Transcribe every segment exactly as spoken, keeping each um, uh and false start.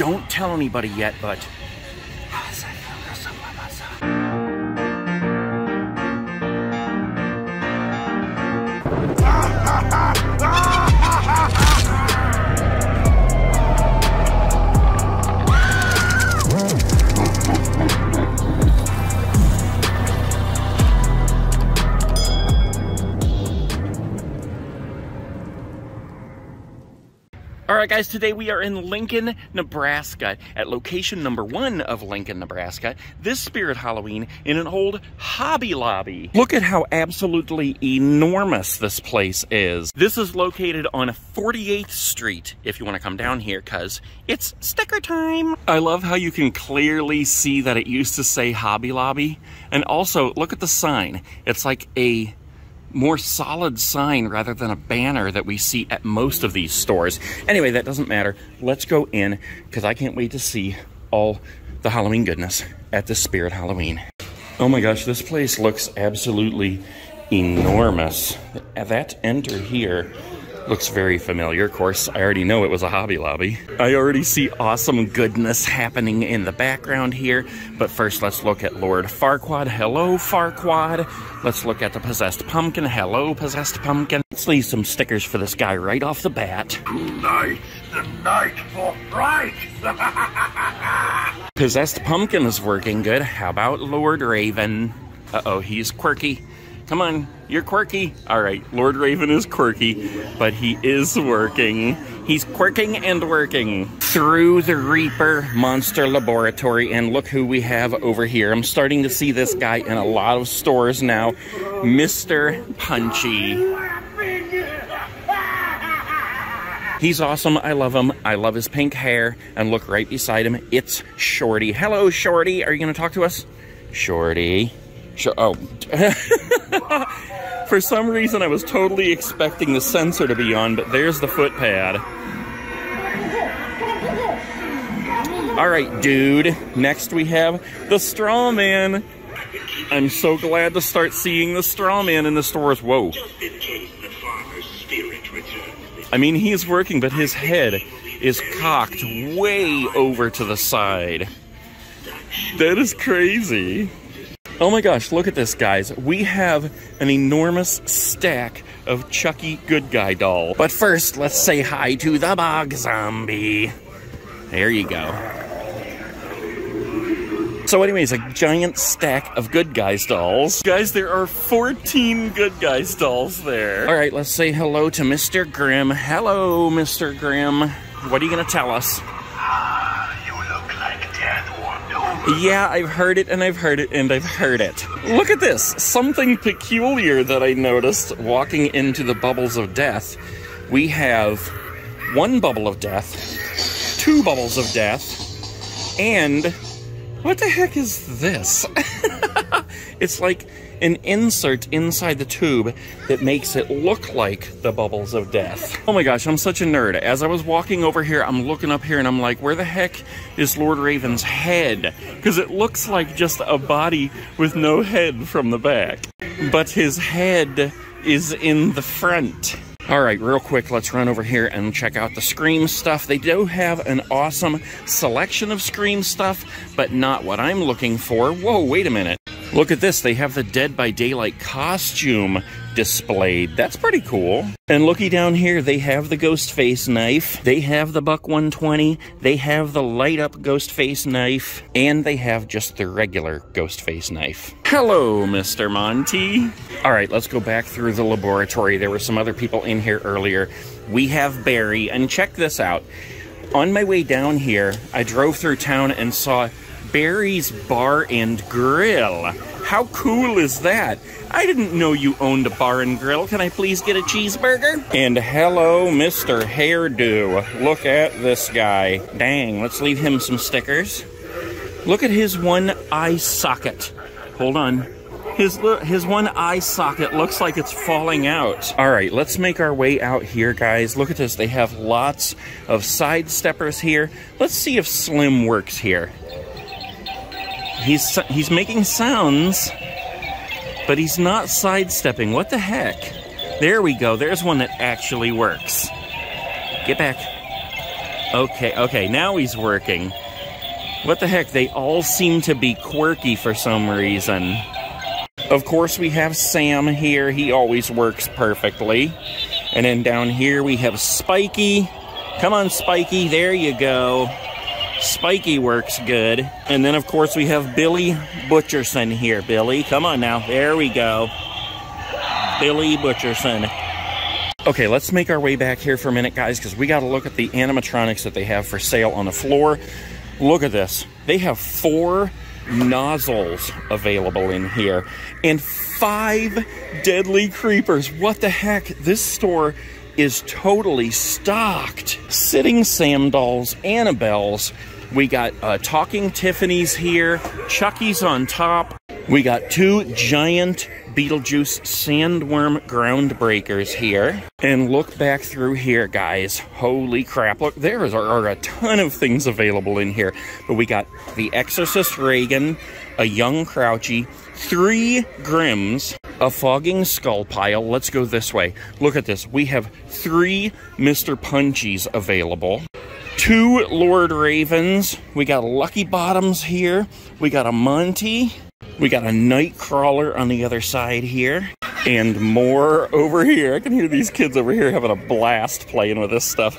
Don't tell anybody yet, but... Alright guys, today we are in Lincoln, Nebraska, at location number one of Lincoln, Nebraska, this Spirit Halloween in an old Hobby Lobby. Look at how absolutely enormous this place is. This is located on forty-eighth street, if you want to come down here, because it's sticker time. I love how you can clearly see that it used to say Hobby Lobby. And also, look at the sign. It's like a... more solid sign rather than a banner that we see at most of these stores. Anyway, that doesn't matter. Let's go in because I can't wait to see all the Halloween goodness at the Spirit Halloween. Oh my gosh, this place looks absolutely enormous. That enter here looks very familiar. Of course, I already know it was a Hobby Lobby. I already see awesome goodness happening in the background here. But first, let's look at Lord Farquad. Hello, Farquad. Let's look at the Possessed Pumpkin. Hello, Possessed Pumpkin. Let's leave some stickers for this guy right off the bat. Tonight, the night for fright. Possessed Pumpkin is working good. How about Lord Raven? Uh-oh, he's quirky. Come on, you're quirky. All right, Lord Raven is quirky, but he is working. He's quirking and working. Through the Reaper Monster Laboratory, and look who we have over here. I'm starting to see this guy in a lot of stores now. Mister Punchy. He's awesome, I love him. I love his pink hair, and look right beside him, it's Shorty. Hello, Shorty, are you gonna talk to us? Shorty. Oh, for some reason I was totally expecting the sensor to be on, but there's the footpad. All right, dude. Next we have the Straw Man. I'm so glad to start seeing the Straw Man in the stores. Whoa. Just in case the farmer's spirit returns. I mean, he is working, but his head is cocked way over to the side. That is crazy. Oh my gosh, look at this, guys. We have an enormous stack of Chucky Good Guy doll. But first, let's say hi to the Bog Zombie. There you go. So anyways, a giant stack of Good Guys dolls. Guys, there are fourteen Good Guys dolls there. All right, let's say hello to Mister Grimm. Hello, Mister Grimm. What are you gonna tell us? Yeah, I've heard it, and I've heard it, and I've heard it. Look at this. Something peculiar that I noticed walking into the bubbles of death. We have one bubble of death, two bubbles of death, and what the heck is this? It's like an insert inside the tube that makes it look like the bubbles of death. Oh my gosh, I'm such a nerd. As I was walking over here, I'm looking up here and I'm like, where the heck is Lord Raven's head? Because it looks like just a body with no head from the back. But his head is in the front. All right, real quick, let's run over here and check out the Scream stuff. They do have an awesome selection of Scream stuff, but not what I'm looking for. Whoa, wait a minute. Look at this, they have the Dead by Daylight costume displayed. That's pretty cool. And looky down here, they have the Ghostface knife, they have the Buck one twenty, they have the light up Ghostface knife, and they have just the regular Ghostface knife. Hello, Mister Monty. All right, let's go back through the laboratory. There were some other people in here earlier. We have Barry, and check this out. On my way down here, I drove through town and saw Barry's Bar and Grill. How cool is that? I didn't know you owned a bar and grill. Can I please get a cheeseburger? And hello, Mister Hairdo. Look at this guy. Dang, let's leave him some stickers. Look at his one eye socket. Hold on. His, his one eye socket looks like it's falling out. All right, let's make our way out here, guys. Look at this. They have lots of side steppers here. Let's see if Slim works here. He's, he's making sounds, but he's not sidestepping. What the heck? There we go. There's one that actually works. Get back. Okay, okay, now he's working. What the heck? They all seem to be quirky for some reason. Of course, we have Sam here. He always works perfectly. And then down here, we have Spikey. Come on, Spikey. There you go. Spikey works good. And then, of course, we have Billy Butcherson here. Billy, come on now. There we go. Billy Butcherson. Okay, let's make our way back here for a minute, guys, because we got to look at the animatronics that they have for sale on the floor. Look at this. They have four nozzles available in here and five deadly creepers. What the heck? This store is totally stocked. Sitting Sam dolls, Annabelle's. We got uh, Talking Tiffany's here. Chucky's on top. We got two giant Beetlejuice sandworm groundbreakers here. And look back through here, guys. Holy crap. Look, there is, are a ton of things available in here. But we got The Exorcist Reagan, a young Crouchy, three Grimms, a fogging skull pile. Let's go this way. Look at this. We have three Mister Punchies available. Two Lord Ravens. We got Lucky Bottoms here. We got a Monty. We got a night crawler on the other side here. And more over here. I can hear these kids over here having a blast playing with this stuff.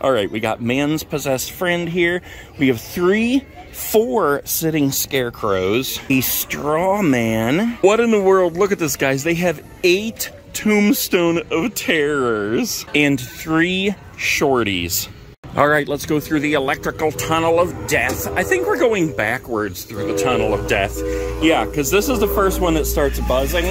All right, we got Man's Possessed Friend here. We have three, four sitting scarecrows. A straw man. What in the world? Look at this, guys. They have eight Tombstone of Terrors and three Shorties. All right, let's go through the electrical tunnel of death. I think we're going backwards through the tunnel of death. Yeah, because this is the first one that starts buzzing,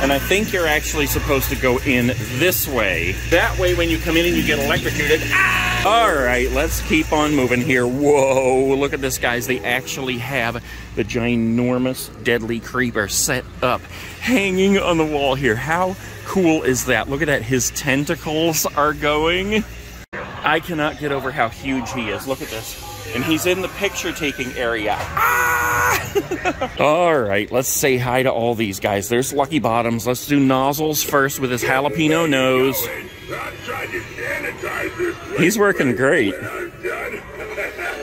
and I think you're actually supposed to go in this way. That way, when you come in and you get electrocuted, ah! All right, let's keep on moving here. Whoa, look at this, guys. They actually have the ginormous deadly creeper set up, hanging on the wall here. How cool is that? Look at that. His tentacles are going. I cannot get over how huge he is. Look at this. And he's in the picture-taking area. Ah! All right, let's say hi to all these guys. There's Lucky Bottoms. Let's do Nozzles first with his jalapeno nose. He's working great.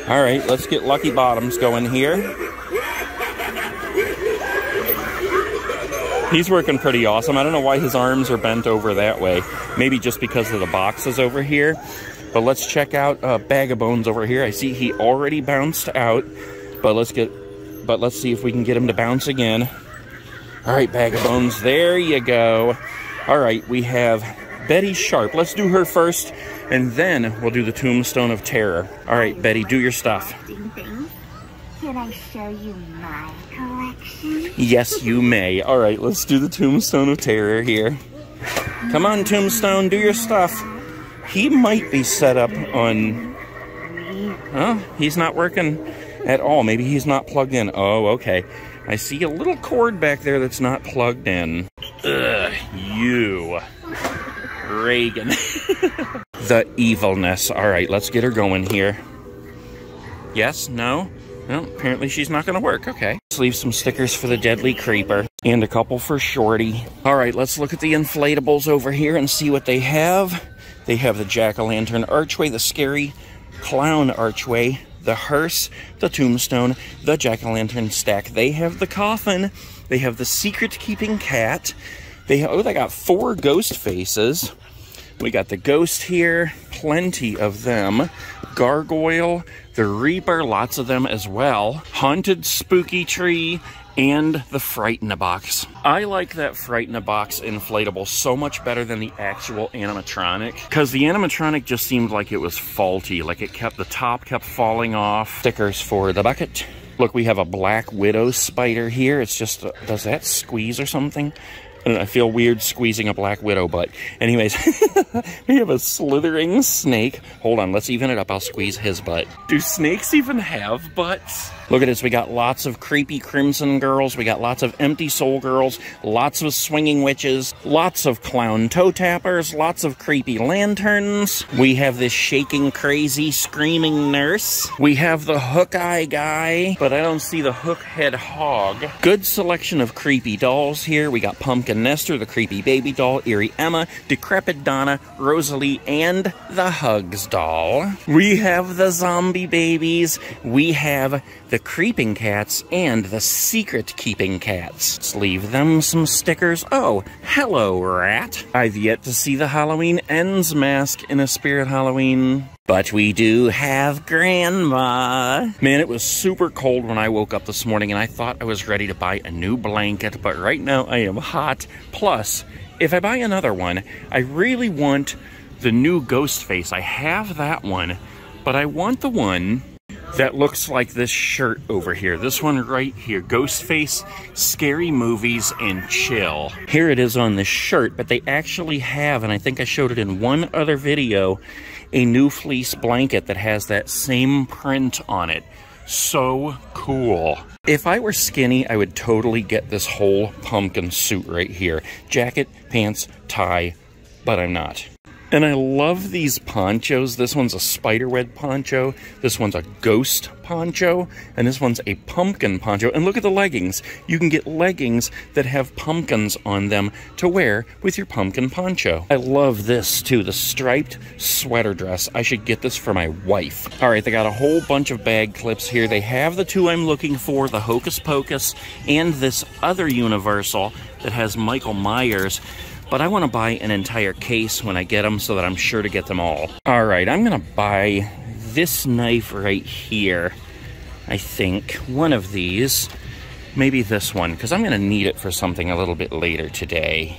All right, let's get Lucky Bottoms going here. He's working pretty awesome. I don't know why his arms are bent over that way. Maybe just because of the boxes over here. But let's check out uh, Bag of Bones over here. I see he already bounced out, but let's get, but let's see if we can get him to bounce again. All right, Bag of Bones, there you go. All right, we have Betty Sharp. Let's do her first, and then we'll do the Tombstone of Terror. All right, Betty, do your stuff. Can I show you my collection? Yes, you may. All right, let's do the Tombstone of Terror here. Come on, Tombstone, do your stuff. He might be set up on... Oh, he's not working at all. Maybe he's not plugged in. Oh, okay. I see a little cord back there that's not plugged in. Ugh, you. Reagan. The evilness. All right, let's get her going here. Yes? No? Well, apparently she's not going to work. Okay. Let's leave some stickers for the Deadly Creeper and a couple for Shorty. All right, let's look at the inflatables over here and see what they have. They have the Jack-o'-lantern archway, the Scary Clown archway, the hearse, the tombstone, the Jack-o'-lantern stack. They have the coffin. They have the secret-keeping cat. They oh, they got four ghost faces. We got the ghost here, plenty of them. Gargoyle, the Reaper, lots of them as well. Haunted Spooky Tree, and the Fright in a Box. I like that Fright in a Box inflatable so much better than the actual animatronic, because the animatronic just seemed like it was faulty, like it kept, the top kept falling off. Stickers for the bucket. Look, we have a black widow spider here. It's just, a, does that squeeze or something? I don't know, I feel weird squeezing a black widow butt. Anyways, we have a slithering snake. Hold on, let's even it up. I'll squeeze his butt. Do snakes even have butts? Look at this. We got lots of creepy crimson girls. We got lots of empty soul girls. Lots of swinging witches. Lots of clown toe tappers. Lots of creepy lanterns. We have this shaking, crazy, screaming nurse. We have the hook eye guy, but I don't see the hook head hog. Good selection of creepy dolls here. We got pumpkin Pumpkin Nester, the Creepy Baby Doll, Eerie Emma, Decrepit Donna, Rosalie, and the Hugs Doll. We have the Zombie Babies. We have the Creeping Cats and the Secret Keeping Cats. Let's leave them some stickers. Oh, hello, Rat. I've yet to see the Halloween Ends mask in a Spirit Halloween. But we do have Grandma. Man, it was super cold when I woke up this morning and I thought I was ready to buy a new blanket, but right now I am hot. Plus, if I buy another one, I really want the new Ghostface. I have that one, but I want the one that looks like this shirt over here. This one right here, Ghostface, Scary Movies, and Chill. Here it is on this shirt, but they actually have, and I think I showed it in one other video, a new fleece blanket that has that same print on it. So cool. If I were skinny, I would totally get this whole pumpkin suit right here. Jacket, pants, tie, but I'm not. And I love these ponchos. This one's a spiderweb poncho. This one's a ghost poncho. And this one's a pumpkin poncho. And look at the leggings. You can get leggings that have pumpkins on them to wear with your pumpkin poncho. I love this too, the striped sweater dress. I should get this for my wife. All right, they got a whole bunch of bag clips here. They have the two I'm looking for, the Hocus Pocus and this other Universal that has Michael Myers. But I want to buy an entire case when I get them so that I'm sure to get them all. All right, I'm going to buy this knife right here, I think. One of these, maybe this one, because I'm going to need it for something a little bit later today.